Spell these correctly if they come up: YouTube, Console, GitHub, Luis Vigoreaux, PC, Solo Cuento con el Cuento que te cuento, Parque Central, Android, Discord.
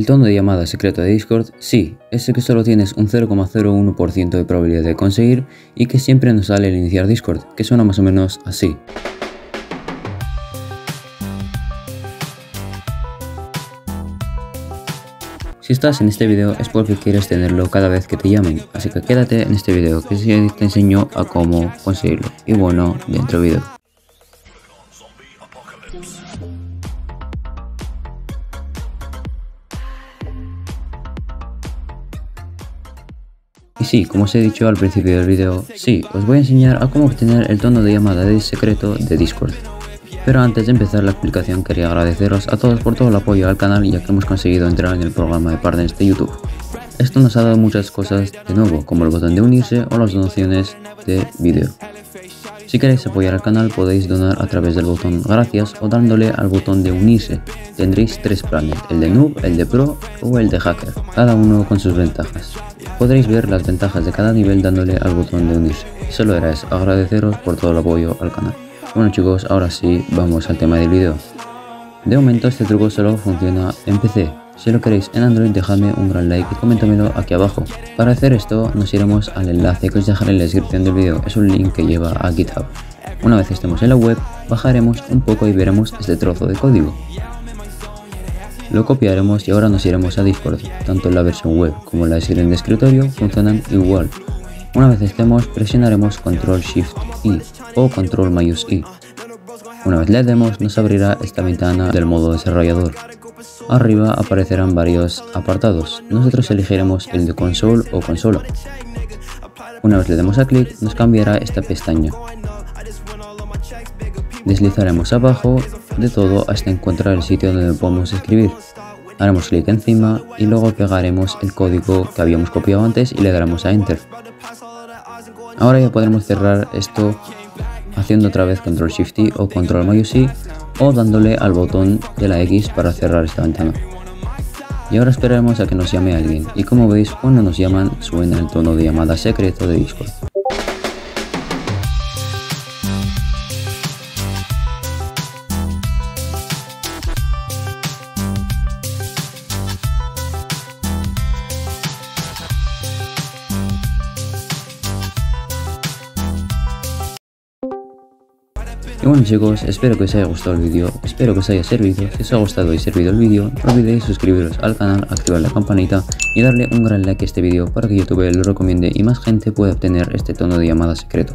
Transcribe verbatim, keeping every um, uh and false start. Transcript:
¿El tono de llamada secreto de Discord? Sí, ese que solo tienes un cero coma cero uno por ciento de probabilidad de conseguir y que siempre nos sale al iniciar Discord, que suena más o menos así. Si estás en este video es porque quieres tenerlo cada vez que te llamen, así que quédate en este video que te enseño a cómo conseguirlo. Y bueno, dentro video. Y sí, como os he dicho al principio del video, sí, os voy a enseñar a cómo obtener el tono de llamada de secreto de Discord. Pero antes de empezar la explicación quería agradeceros a todos por todo el apoyo al canal, ya que hemos conseguido entrar en el programa de partners de YouTube. Esto nos ha dado muchas cosas de nuevo, como el botón de unirse o las donaciones de vídeo. Si queréis apoyar al canal podéis donar a través del botón gracias o dándole al botón de unirse. Tendréis tres planes, el de noob, el de pro o el de hacker, cada uno con sus ventajas. Podréis ver las ventajas de cada nivel dándole al botón de unirse. Solo era eso, agradeceros por todo el apoyo al canal. Bueno chicos, ahora sí, vamos al tema del video. De momento este truco solo funciona en P C. Si lo queréis en Android dejadme un gran like y coméntamelo aquí abajo. Para hacer esto nos iremos al enlace que os dejaré en la descripción del video, es un link que lleva a GitHub. Una vez estemos en la web, bajaremos un poco y veremos este trozo de código. Lo copiaremos y ahora nos iremos a Discord, tanto la versión web como la versión de escritorio funcionan igual. Una vez estemos, presionaremos control shift i o control mayús i. Una vez le demos, nos abrirá esta ventana del modo desarrollador. Arriba aparecerán varios apartados, nosotros elegiremos el de console o consola. Una vez le demos a clic, nos cambiará esta pestaña. Deslizaremos abajo de todo hasta encontrar el sitio donde podemos escribir. Haremos clic encima y luego pegaremos el código que habíamos copiado antes y le daremos a enter. Ahora ya podremos cerrar esto haciendo otra vez control shift i o control mayús i o dándole al botón de la X para cerrar esta ventana. Y ahora esperaremos a que nos llame alguien y como veis cuando nos llaman suena el tono de llamada secreto de Discord. Y bueno chicos, espero que os haya gustado el vídeo, espero que os haya servido, si os ha gustado y servido el vídeo, no olvidéis suscribiros al canal, activar la campanita y darle un gran like a este vídeo para que YouTube lo recomiende y más gente pueda obtener este tono de llamada secreto.